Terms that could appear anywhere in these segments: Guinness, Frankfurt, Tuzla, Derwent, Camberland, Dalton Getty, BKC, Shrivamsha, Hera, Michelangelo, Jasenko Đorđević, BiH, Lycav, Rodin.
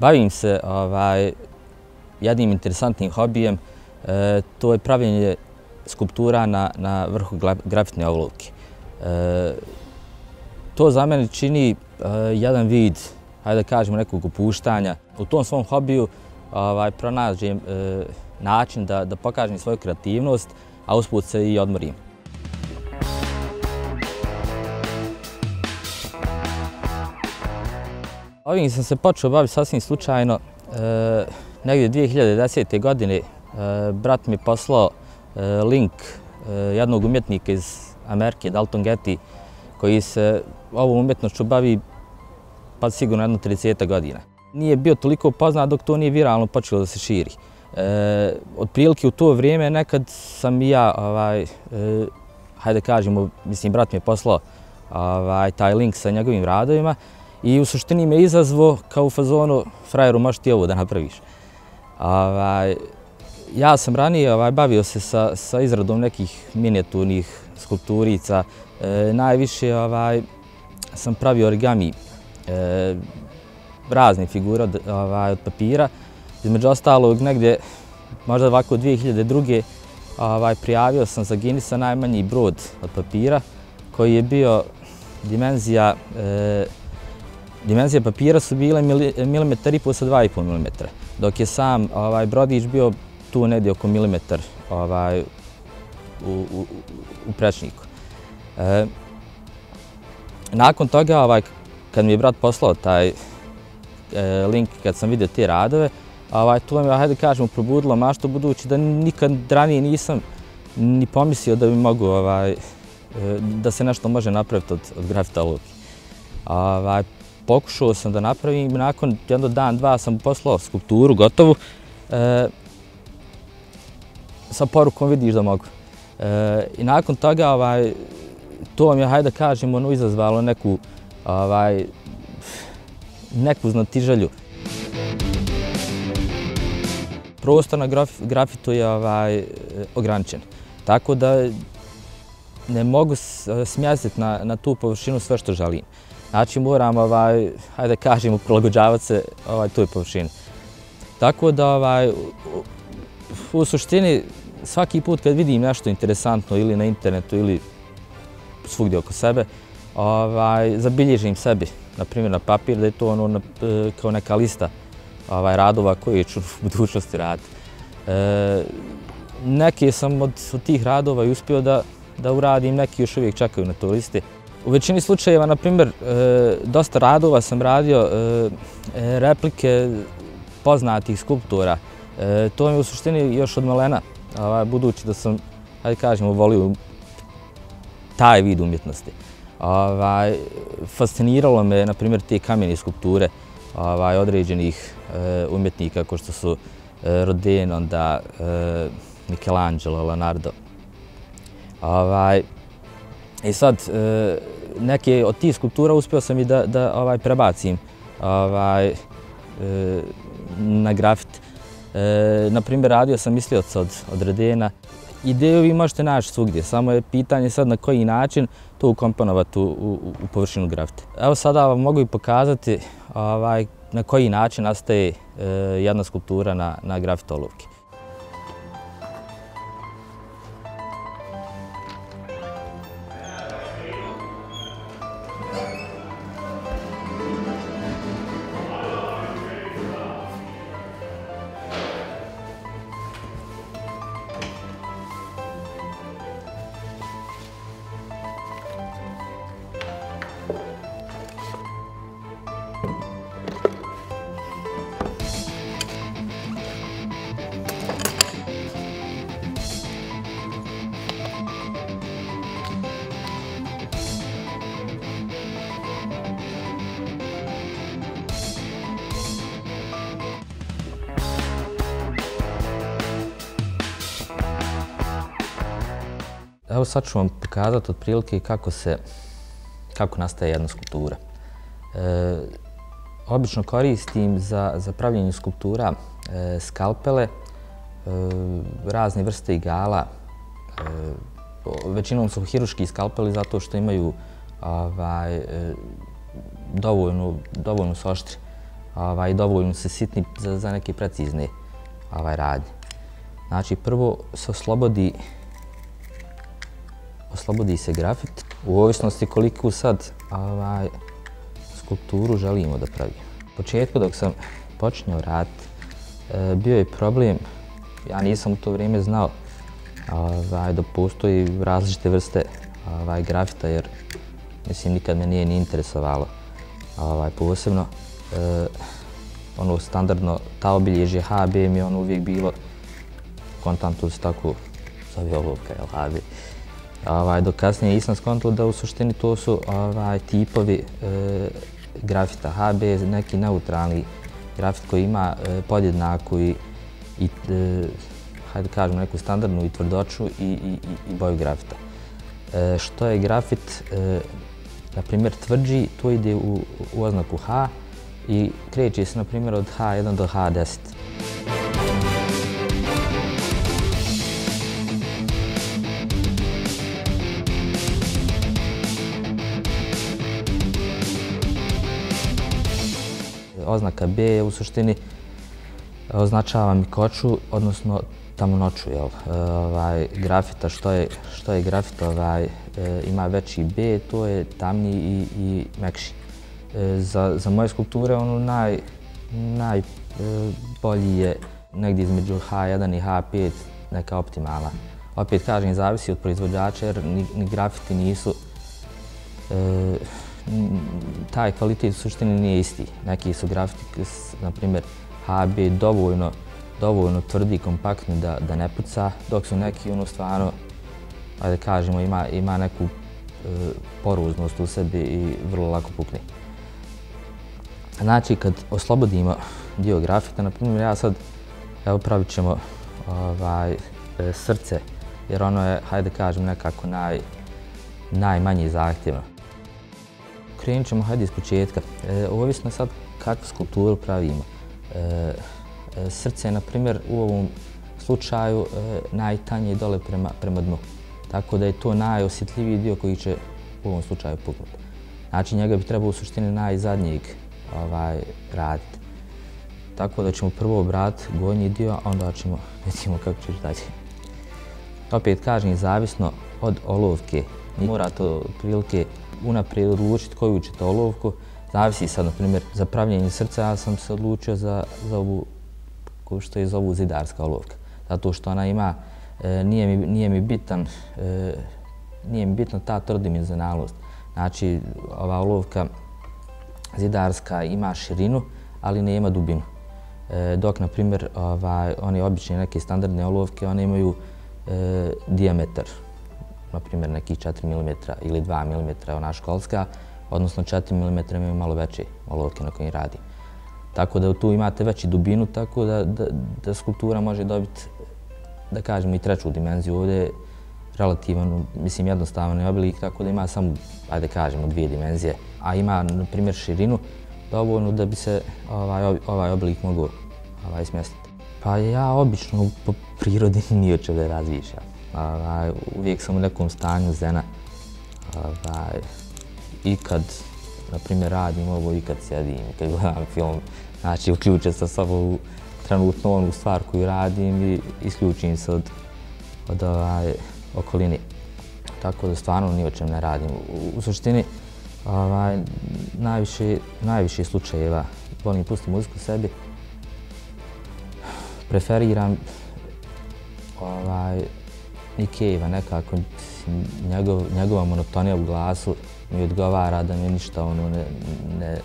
Bavim se jednim interesantnim hobijem, to je pravljenje skulptura na vrhu grafitne olovke. To za mene čini jedan vid, hajde da kažemo, nekog opuštanja. U tom svom hobiju pronađem način da pokažem svoju kreativnost, a usput se i odmorim. Ovim sam se počeo baviti sasvim slučajno. Negdje 2010. godine brat mi je poslao link jednog umjetnika iz Amerike, Dalton Getty, koji se ovom umjetnošću bavi pa sigurno jedno 30 godina. Nije bio toliko poznat dok to nije viralno počelo da se širi. Otprilike u to vrijeme nekad sam i ja, hajde kažemo, mislim brat mi je poslao taj link sa njegovim radovima i u suštini me izazvao kao u fazonu frajeru možeš ti ovo da napraviš. Ja sam ranije bavio se sa izradom nekih minijaturnih skulpturica. Najviše sam pravio origami raznih figura od papira. Između ostalog, negdje, možda ovako 2002. Prijavio sam za Guinnessa najmanji brod od papira koji je bio dimenzija, dimenzije papira su bile 1,5 mm sa 2,5 mm, dok je sam brodić bio tu negdje oko milimetar u prečniku. Nakon toga, kad mi je brat poslao taj link, kad sam vidio te radove, to me, hajde kažemo, probudilo maštu, budući da nikad ranije nisam ni pomislio da bi mogu, da se nešto može napraviti od grafita olovke. Pokušao sam da napravim, nakon jedno dan, dva sam poslao skulpturu, gotovu, sa porukom vidiš da mogu. I nakon toga to mi je, hajde da kažemo, izazvalo neku znatiželju. Prostor na grafitu je ograničen, tako da ne mogu smjestiti na tu površinu sve što želim. Znači moram, hajde da kažemo, prilagođavati se toj površini. Tako da u suštini svaki put kad vidim nešto interesantno ili na internetu ili svugdje oko sebe, zabilježim sebi, na primjer na papir, da je to ono kao neka lista radova koje ću u budućnosti raditi. Neke sam od tih radova i uspio da uradim, neki još uvijek čekaju na toj listi. U većini slučajeva, na primjer, dosta radova sam radio replike poznatih skulptora. To je u suštini još od malena, budući da sam, hajde kažemo, volio taj vid umjetnosti. Fasciniralo me, na primjer, te kamene skulpture određenih umjetnika kao što su Rodin, onda Michelangelo, Leonardo. I sad, neke od tih skulptura uspio sam i da prebacim na grafit. Na primjer, radio sam mislioca od Rodina. Ideju vi možete naći svugdje, samo je pitanje sad na koji način to ukomponovati u površinu grafite. Evo sada vam mogu i pokazati na koji način nastaje jedna skulptura na grafit olovki. Evo sad ću vam pokazati otprilike kako nastaje jedna skulptura. Obično koristim za pravljenje skulptura skalpele, razne vrste igala. Većinom su hiruški skalpeli zato što imaju dovoljno su oštri. dovoljno se sitni za neke precizne radnje. Znači, prvo se oslobodi se grafit u ovisnosti koliko sad skulpturu želimo da pravimo. U početku dok sam počinjao raditi, bio je problem, ja nisam u to vrijeme znao da postoji različite vrste grafita, jer mislim nikad me nije ni interesovalo posebno. Ono standardno, ta obilježje HB mi je ono uvijek bilo, kontantu se tako zove olovka, jel HB. Dok kasnije nisam skontao da u suštini to su tipovi grafita. HB je neki neutralni grafit koji ima podjednaku i hajde kažemo neku standardnu i tvrdoću i boju grafita. Što je grafit, na primjer, tvrđi, to ide u oznaku H i kreće se, na primjer, od H1 do H10. Oznaka B u suštini označava mikoću, odnosno tamnoću grafita. Što je grafita ima veći B, to je tamniji i mekši. Za moje skulpture najbolji je negdje između H1 i H5 neka optimalna. Opet kažem, zavisi od proizvođača jer ni grafiti nisu, taj kvalitet u suštini nije isti. Neki su grafiti, na primjer, HB dovoljno tvrdi i kompaktni da ne puca, dok su neki ono stvarno, ajde kažemo, ima neku poroznost u sebi i vrlo lako pukne. Znači, kad oslobodimo dio grafita, na primjer, ja sad, evo, pravit ćemo srce, jer ono je, hajde kažem, nekako najmanje zahtjevno. Krenut ćemo, hajde, iz početka. Ovisno sad kakvu skulpturu pravimo. Srce je, na primjer, u ovom slučaju najtanje dole prema dnu. Tako da je to najosjetljiviji dio koji će u ovom slučaju puknuti. Znači, njega bi trebao u suštini najzadnjeg raditi. Tako da ćemo prvo obraditi gornji dio, a onda ćemo vidimo kako će dalje. Opet kažem, zavisno od olovke. Morate otprilike unaprijed odlučiti koju ćete olovku. Zavisi sad, na primjer, za pravljenje srca ja sam se odlučio za ovu, što je zovu zidarska olovka. Zato što ona ima, nije mi bitna ta trodimenzionalnost. Znači, ova olovka zidarska ima širinu, ali nema dubinu. Dok, na primjer, one obične neke standardne olovke, one imaju dijametar, na primjer, nekih 4 mm ili 2 mm, ona školska, odnosno 4 mm imaju malo veće olovke na kojim radi. Tako da tu imate veću dubinu, tako da skulptura može dobiti, da kažemo, i treću dimenziju. Ovdje je relativan, mislim, jednostavan je oblik, tako da ima samo, ajde kažemo, dvije dimenzije. A ima, na primjer, širinu dovoljno da bi se ovaj oblik mogao smjestiti. Pa ja obično po prirodi ni od čega razmišljam. Uvijek sam u nekom stanju zena. I kad, na primjer, radim ovo, i kad sjedim, i kad gledam film, znači uključim se samo u trenutno onu stvar koju radim i isključim se od okoline. Tako da stvarno ni o čem ne radim. U suštini, najviše slučajeva volim pustim muziku sebi. Preferiram Nikejeva nekako, njegova monotonija u glasu mi odgovara da mi ništa ono ne,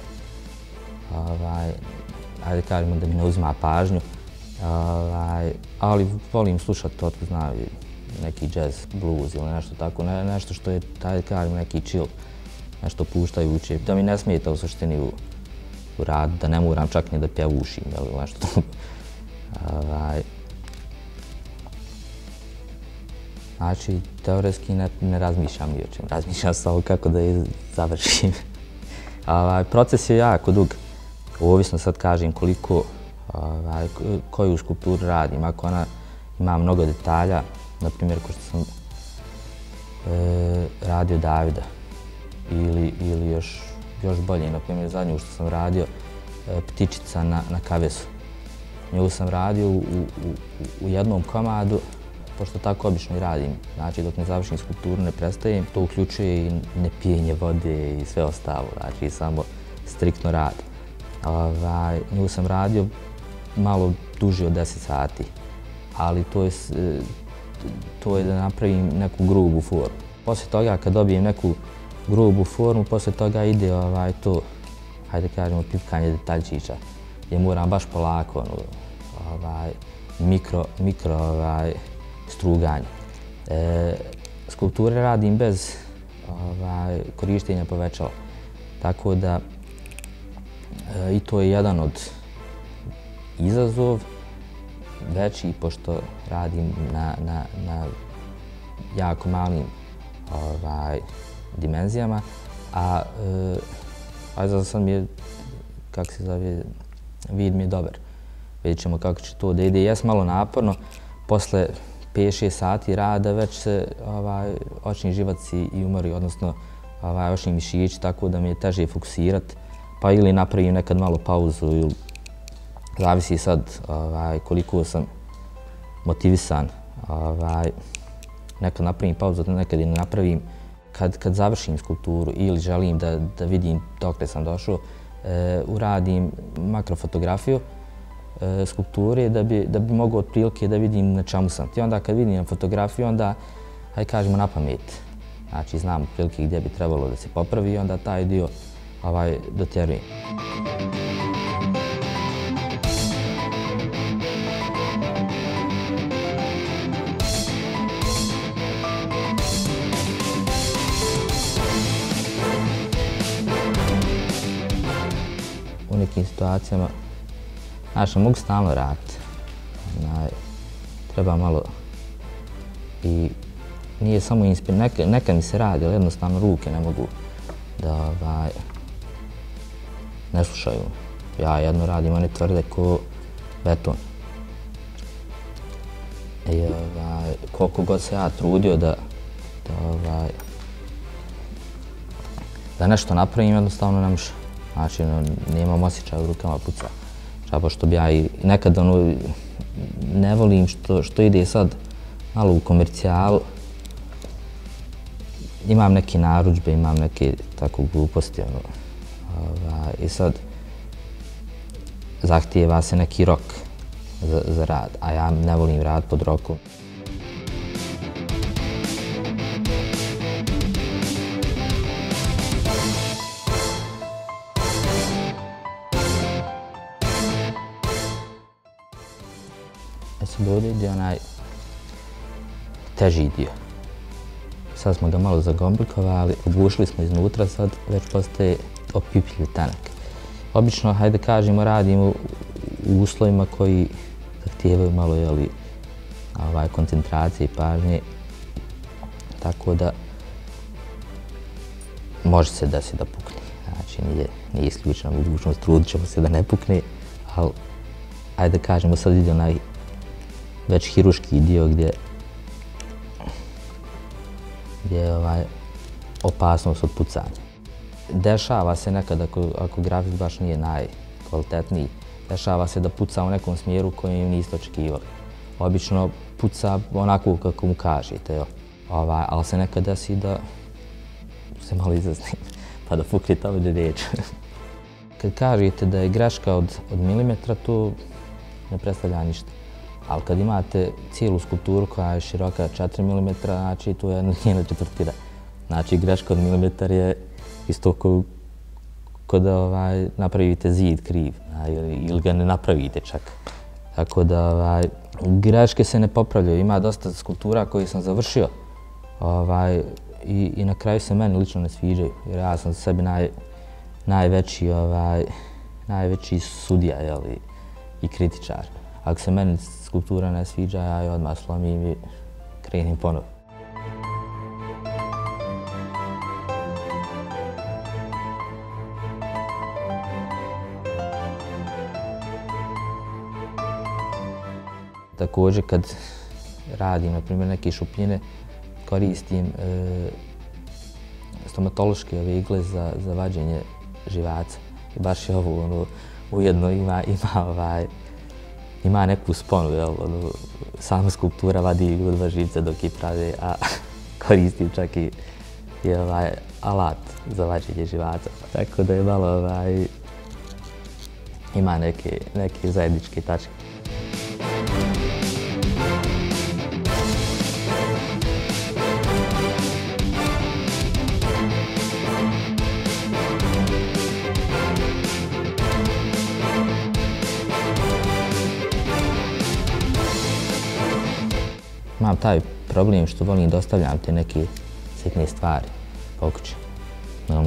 ajde kažemo da mi ne uzima pažnju, ali volim slušati otko znaju neki jazz, blues ili nešto tako, nešto što je, ajde kažemo, neki chill, nešto puštajuće, da mi ne smijeta u suštini u radu, da ne moram čak ni da pjevušim ili nešto tako. Znači, teoretski ne razmišljam ni o čem, razmišljam samo kako da je završim. Proces je jako dug. Ovisno sad kažem koju skulpturu radim. Ako ona ima mnogo detalja, na primjer ko što sam radio Davida, ili još bolje, na primjer zadnju što sam radio, ptičica na kavezu. Nju sam radio u jednom komadu, pošto tako obično i radim. Znači, dok ne završim skulpturu, ne prestajem. To uključuje i nepijenje vode i sve ostalo, znači samo striktno rad. Nju sam radio malo duže od 10 sati, ali to je da napravim neku grubu formu. Poslije toga, kad dobijem neku grubu formu, poslije toga ide to, hajde kažemo, pipkanje detaljčića, gdje moram baš polako, mikro struganje. Skulpture radim bez korištenja povećala, tako da i to je jedan od izazov veći, pošto radim na jako malim dimenzijama, a za sad mi je, kako se zove, vid mi je dobar. Vidjet ćemo kako će to da ide. Jes malo naporno, posle 5-6 sati rada već se očni živaci i umori, odnosno očni mišići, tako da mi je teže fokusirati. Pa ili napravim nekad malo pauzu, ili zavisi sad koliko sam motivisan. Nekad napravim pauzu, nekad i ne napravim. Kad završim skulpturu ili želim da vidim dokle sam došao, uradim makrofotografiju skulpture da bi mogao otprilike da vidim na čemu sam. I onda kad vidim na fotografiju, onda, hajde kažemo, na pamet. Znači, znam otprilike gdje bi trebalo da se popravi i onda taj dio dotjerujem. U nekim situacijama, znaš, mogu stalno raditi. Treba malo i nije samo inspiracija. Neka mi se radi, ali jednostavno ruke ne mogu da ne slušaju. Ja jedno radim, one tvrde ko beton. I koliko god se ja trudio da nešto napravim, jednostavno ne može. Znači, nemam osjećaja u rukama puca. Pošto bi ja i nekad ne volim što ide sad malo u komercijalu. Imam neke narudžbe, imam neke tako gluposti. I sad zahtijeva se neki rok za rad, a ja ne volim rad pod rokom. Dovedi onaj teži dio. Sad smo ga malo zagomblikovali, obušili smo iznutra, sad već postaje opipljiv tanak. Obično, hajde kažemo, radimo u uslovima koji zahtijevaju malo koncentracije i pažnje, tako da može se desiti da pukne. Znači, nije isključena mogućnost, trudit ćemo se da ne pukne, ali hajde kažemo, sad ide onaj već hiruški dio gdje je opasnost od pucanja. Dešava se nekad, ako grafik baš nije najkvalitetniji, dešava se da puca u nekom smjeru koju niste očekivali. Obično puca onako kako mu kažete, ali se nekad desi da se malo izaznim, pa da pukne tamo gdje neće. Kad kažete da je greška od milimetra, to ne predstavlja ništa. Ali kad imate cijelu skulpturu koja je široka 4 mm, znači tu je njena četvrtina. Znači greška od milimetar je isto kao da napravite zid kriv ili ga ne napravite čak. Tako da greške se ne popravljaju. Ima dosta skulptura koje sam završio i na kraju se meni lično ne sviđaju. Jer ja sam sebi najveći sudija i kritičar. Ako se meni skulptura ne sviđa, ja je odmah slomim i krenim ponovo. Također, kad radim, na primjer, neke šupljine, koristim stomatološke igle za vađenje živaca. I baš je ovo ujedno ima neku sponu, jel? Sama skulptura vadi ljudva živce dok je prave, a koristi čak i alat za vađenje živaca. Tako da je malo, ima neke zajedničke tačke. Imam taj problem što volim da ostavljam te neke sitne stvari po kući.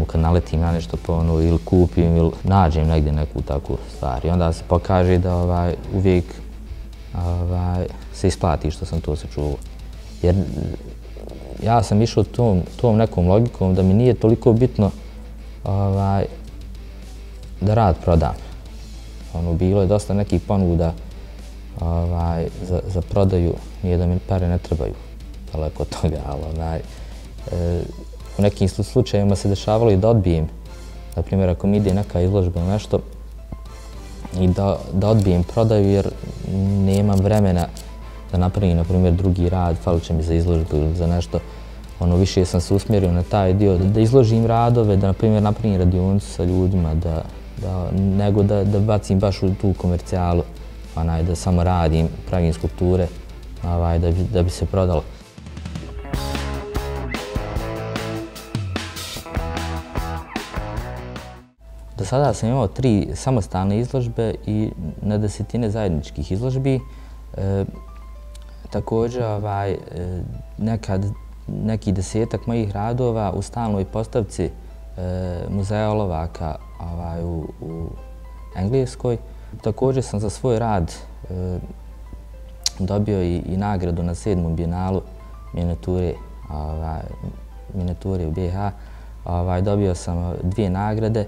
Kad naletim na nešto ponovno ili kupim ili nađem negdje neku takvu stvar i onda se pokaže da uvijek se isplati što sam to sačuvao. Jer ja sam išao tom nekom logikom da mi nije toliko bitno da rad prodam. Bilo je dosta nekih ponuda za prodaju, nije da mi pare ne trebaju, daleko od toga, ali u nekim slučajima se dešavalo i da odbijem, na primjer ako mi ide neka izložba ili nešto, i da odbijem prodaju jer nemam vremena da napravim, na primjer, drugi rad, falit će mi za izložbu ili za nešto, više sam se usmjerio na taj dio, da izložim radove, da, na primjer, napravim radionicu sa ljudima, nego da bacim baš u tu komercijalu. Da samo radim, pravim skulpture da bi se prodalo. Do sada sam imao 3 samostalne izložbe i na 10-tine zajedničkih izložbi. Također, neki 10-tak mojih radova u stalnoj postavci Muzeja olovaka u Engleskoj. Također sam za svoj rad dobio i nagradu na 7. bijenalu minijature u BiH. Dobio sam 2 nagrade.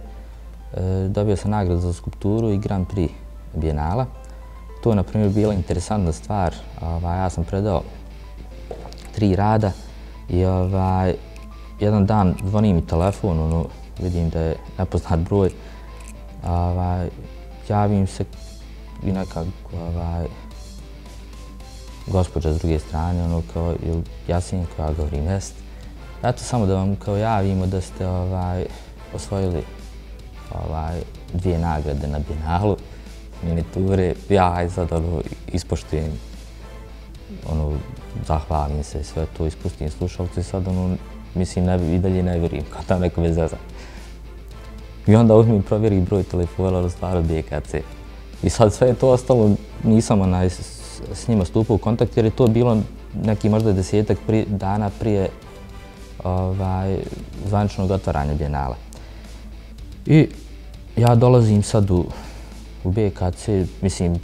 Dobio sam nagradu za skulpturu i Grand Prix bijenala. To je, na primjer, bila interesantna stvar. Ja sam predao 3 rada i jedan dan zvoni mi telefon, vidim da je nepoznat broj. Javim se i nekako gospođa s druge strane, ono kao, Jasin, koja govori mest. Eto, samo da vam kao javimo da ste osvojili 2 nagrade na bijenalu, minijature. Ja sad ispoštujem, zahvalim se, sve to ispustim slušalcu i sad, mislim, i dalje ne vjerujem, kao tam neko bez veze. I onda uzmem i provjerim broj telefona, ono stvar od BKC. I sad sve to ostalo, nisam s njima stupao u kontakt jer je to bilo neki možda 10-tak dana prije zvaničnog otvaranja bijenala. I ja dolazim sad u BKC, mislim,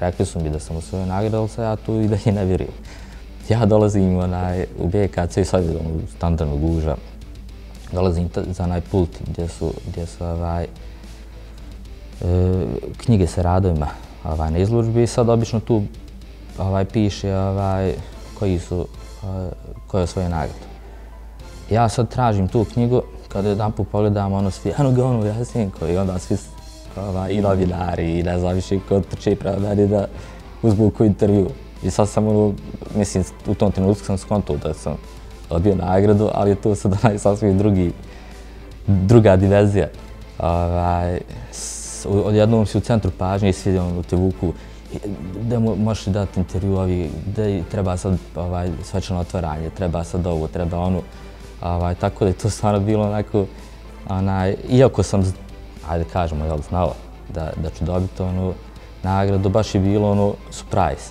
rekli su mi da sam osvojio nagradu, ali sad ja tu i dalje ne vjerujem. Ja dolazim u BKC i sad standardno gužva. Dolazim za onaj pult gdje su knjige sa radovima na izložbi i sad obično tu piše koje je svoje nagrade. Ja sad tražim tu knjigu, kada jedan put pogledam ono svi, ano ga ono Jasenko, i onda svi i novinari i ne znam više ko trče prema meni da uzmu koju intervju. I sad sam mislim, u tom trenutku sam skontao da sam odbio nagradu, ali je to sad sasvim druga dimenzija. Odjednom si u centru pažnje i svi te vuku, gdje možeš dati intervju, gdje treba sad svečano otvaranje, treba sad ovo, treba ono. Tako da je to stvarno bilo onako, iako sam, ajde kažemo, znao da ću dobiti nagradu, baš je bilo surprise.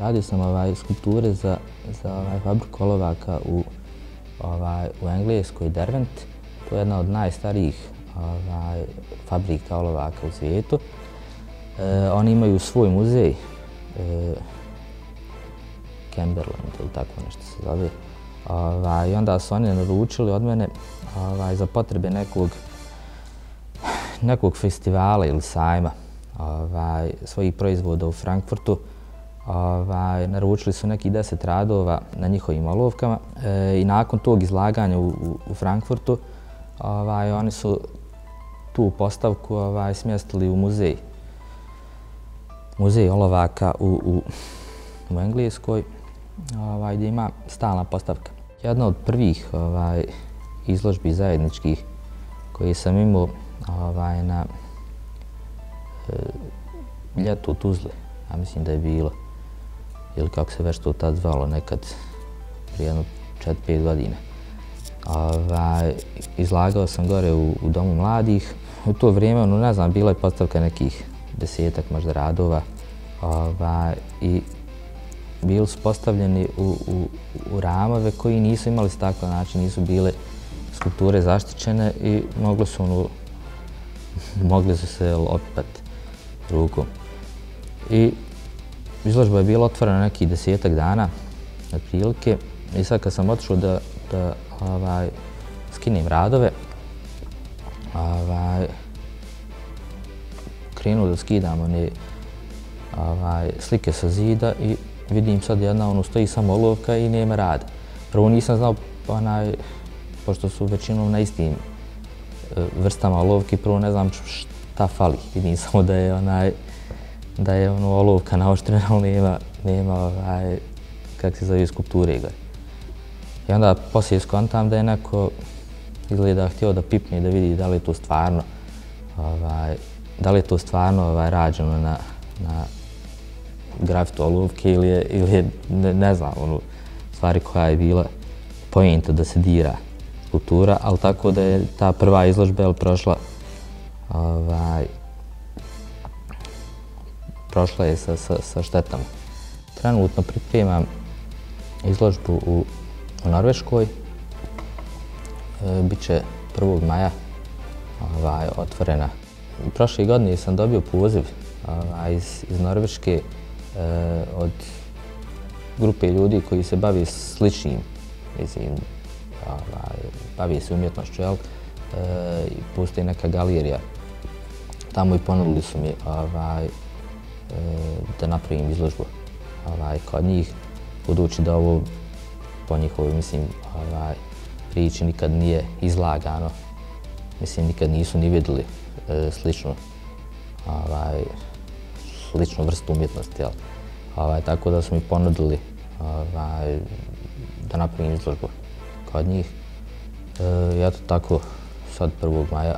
Radio sam skulpture za fabriku olovaka u Engleskoj, Derwent. To je jedna od najstarijih fabrika olovaka u svijetu. Oni imaju svoj muzej, Camberland ili tako nešto se zove. I onda su oni naručili od mene za potrebe nekog festivala ili sajma svojih proizvoda u Frankfurtu. Naručili su nekih 10 radova na njihovim olovkama i nakon tog izlaganja u Frankfurtu oni su tu postavku smjestili u muzej. Muzej olovaka u Engleskoj, gdje ima stalna postavka. Jedna od prvih izložbi zajedničkih koje sam imao na ljetu u Tuzli, ja mislim da je bilo, ili kako se već to tad zvalo, nekad prije jedno 4-5 godina. Izlagao sam gore u Domu mladih. U to vrijeme, ne znam, bila je postavka nekih 10-ak možda radova i bili su postavljeni u ramove koji nisu imali stakla, znači nisu bile skulpture zaštićene i mogli su se opipati rukom. I izložba je bila otvorena nekih 10-ak dana otprilike i sad kad sam otišao da skinem radove, krenuo da skidam one slike sa zida i vidim sad jedna stoji samo olovka i nema rada. Prvo nisam znao, pošto su većinom na istim vrstama olovki, prvo ne znam šta fali. Vidim samo da je olovka naoštrena, ali nema kako se zove skulpture gore. I onda poslije skontam da je neko izgleda htio da pipne i da vidi da li je to stvarno rađeno na grafitu olovke ili je, ne znam, stvari koja je bila poenta da se dira skulptura, ali tako da je ta prva izložba prošla je sa štetama. Trenutno pripremam izložbu u Norveškoj. Biće 1. maja otvorena. Prošle godine sam dobio poziv iz Norveške od grupe ljudi koji se bavi sličnim, bavi se umjetnošću, postoji neka galerija. Tamo i ponudili su mi da napravim izložbu kod njih, budući da ovo po njihovoj priči nikad nije izlagano. Mislim, nikad nisu ni vidjeli sličnu vrstu umjetnosti, tako da su mi ponudili da napravim izložbu kod njih. Ja to tako sad 1. maja,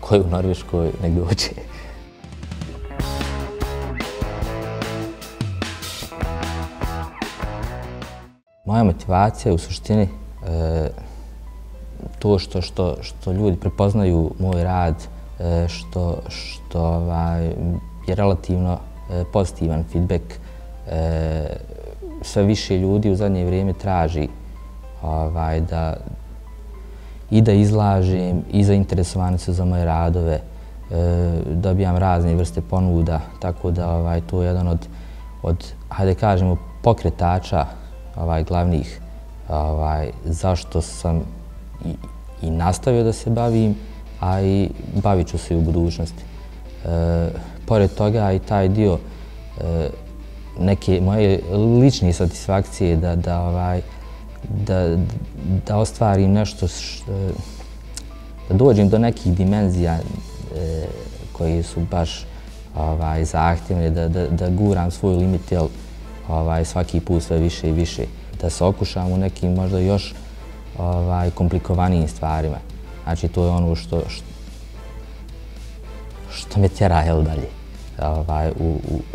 koji u Norveškoj nek dođe. Moja motivacija je u suštini to što ljudi prepoznaju moj rad, što je relativno pozitivan feedback. Sve više ljudi u zadnje vrijeme traži da izlažem i zainteresovani su za moje radove, dobijam razne vrste ponuda, tako da to je jedan od, hajde kažemo, pokretača glavnih zašto sam i nastavio da se bavim, a i bavit ću se i u budućnosti. Pored toga i taj dio neke moje lične satisfakcije da ostvarim nešto, da dođem do nekih dimenzija koje su baš zahtjevne, da guram svoj limit svaki put sve više i više, da se okušam u nekim možda još komplikovanijim stvarima. Znači, to je ono što me tjera dalje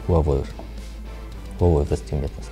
u ovoj vrsti umjetnosti.